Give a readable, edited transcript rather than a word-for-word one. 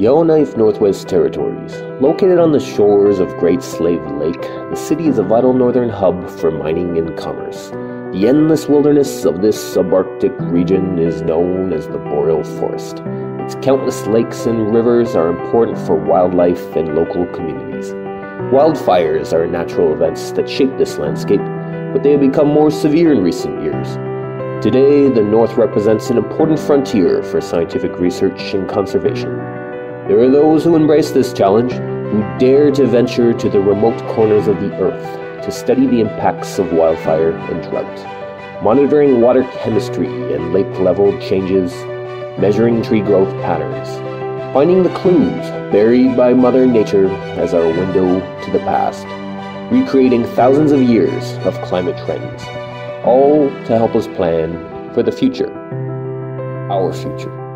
Yellowknife, Northwest Territories. Located on the shores of Great Slave Lake, the city is a vital northern hub for mining and commerce. The endless wilderness of this subarctic region is known as the Boreal Forest. Its countless lakes and rivers are important for wildlife and local communities. Wildfires are natural events that shape this landscape, but they have become more severe in recent years. Today, the North represents an important frontier for scientific research and conservation. There are those who embrace this challenge, who dare to venture to the remote corners of the Earth to study the impacts of wildfire and drought, monitoring water chemistry and lake level changes, measuring tree growth patterns, finding the clues buried by Mother Nature as our window to the past, recreating thousands of years of climate trends, all to help us plan for the future, our future.